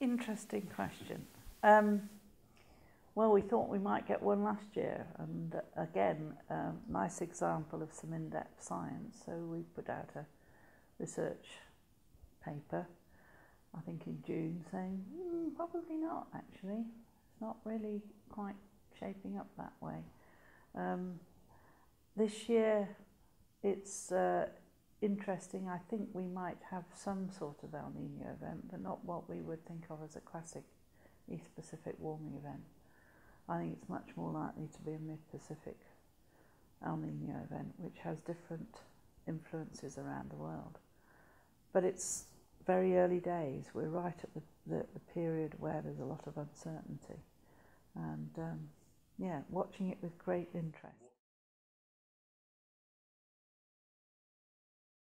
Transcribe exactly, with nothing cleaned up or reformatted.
Interesting question. Um, well, we thought we might get one last year, and again, a nice example of some in-depth science. So we put out a research paper, I think in June, saying, mm, probably not actually, it's not really quite shaping up that way. Um, this year it's uh, interesting. I think we might have some sort of El Niño event, but not what we would think of as a classic East Pacific warming event. I think it's much more likely to be a mid-Pacific El Niño event, which has different influences around the world. But it's very early days. We're right at the, the, the period where there's a lot of uncertainty. And um, yeah, watching it with great interest.